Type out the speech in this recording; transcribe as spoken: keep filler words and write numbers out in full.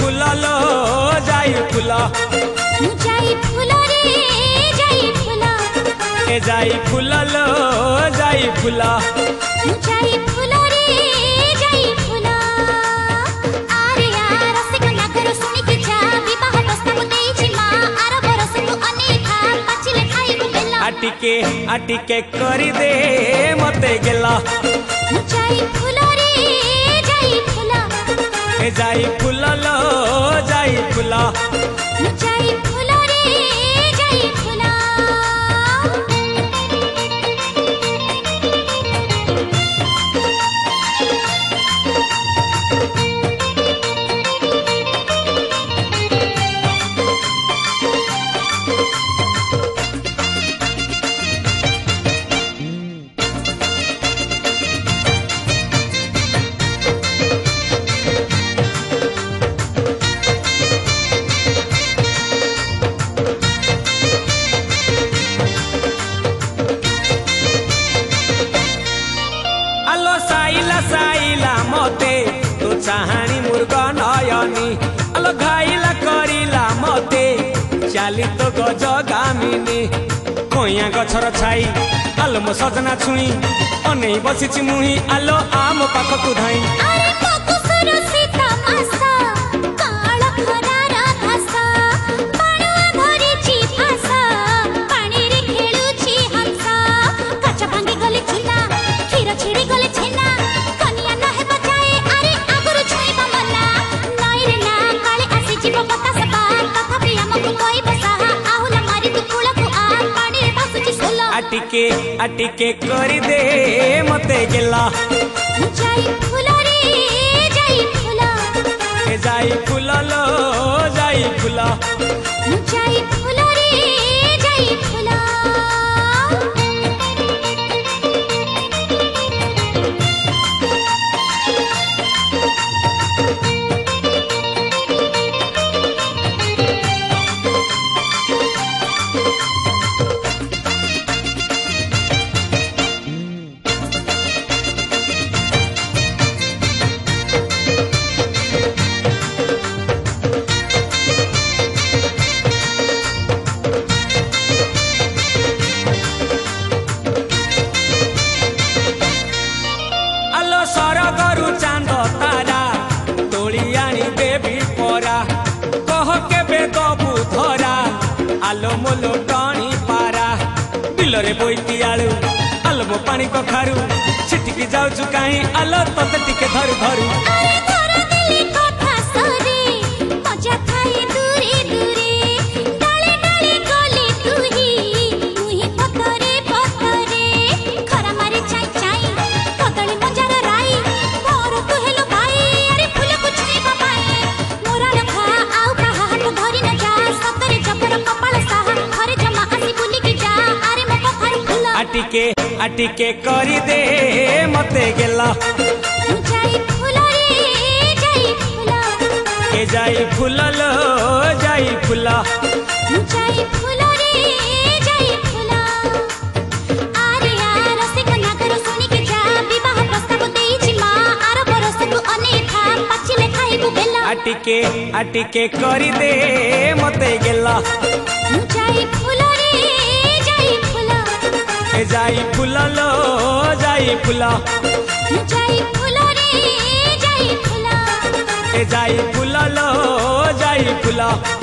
फूला लो जाई फूला, जाई फूला रे जाई फूला, ए जाई फूला लो जाई फूला, जाई फूला रे जाई फूला। अरे यार रसिक नगर सुनी के जा विवाह प्रस्ताव देई छी मां, आरो बरस तू अनेखा पाछिले खाई को गेला, आटिके आटिके करी दे मते गेला, जाई फूला रे जाई फूला, ए जाई फूला लो जाई फूला, जाई फूला रे जाई फूला। साइला साइला मते तो चाहानी मुर्ग नयनी, आलो घाइला करिला मते चाली तो गज गामिनी, कइया गछर छाई आलो मो सजना छुई अनै बसिछि मुही, आलो आम पाखकु धाई अरे पाखु सुरसी तमासा, काळ खरार भाषा पाणवा धरिछि भाषा, पाणी रे खेलुछि हंसा, काच भांगी गले चुला खीर छिडी गले छेना, कनिया न हेबा जाए अरे आगुरु छुईबा मला, नई रे ना काळे आसी जीव बतास पार, तथापि हमकु कहिबा सहा आहुला मारी तु कुला तु आ, पाणी रे भासुछि सोला, आटिके आटिके करि दे मते गेला, जाई फूला रे जाई फूला, ए जाई फूला लो जाई फूला, जाई फूला रे जाई फूला। आलो मोलो टणी पारा बिलरे बोईती आलू, आलो मो पानी कखारू छिटिकी जाऊचु काई, आलो तते टिके धरू धरू, अरे धरा देले कथा सरे मजा खाए दूरे दूरे, डाले डाले गले तुही मुही पतरे पतरे, खरा मारे चाई चाई कदली मजार राई, मोर तू हेलो भाई अरे फूल को छुईबा भाई, मोरा लखा आउ कहा हाथ धरी न जा, सतरे जबर कपाल आटिके आटिके करी दे मते गेला, जाई फूला रे जाई फूला, ए जाई फूला लो जाई फूला, जाई फूला रे जाई फूला। अरे यार रसिक नगर सुनी के जा विवाह प्रस्ताव देई छी मां, आरो बरस तू अनेखा पाछिले खाइबु बेला, आटिके आटिके करी दे मते गेला, जाई फूला रे जाई फूला, ए जाई फूला लो जाई फूला, जाई फूला रे जाई फूला, ए जाई फूला लो जाई फूला।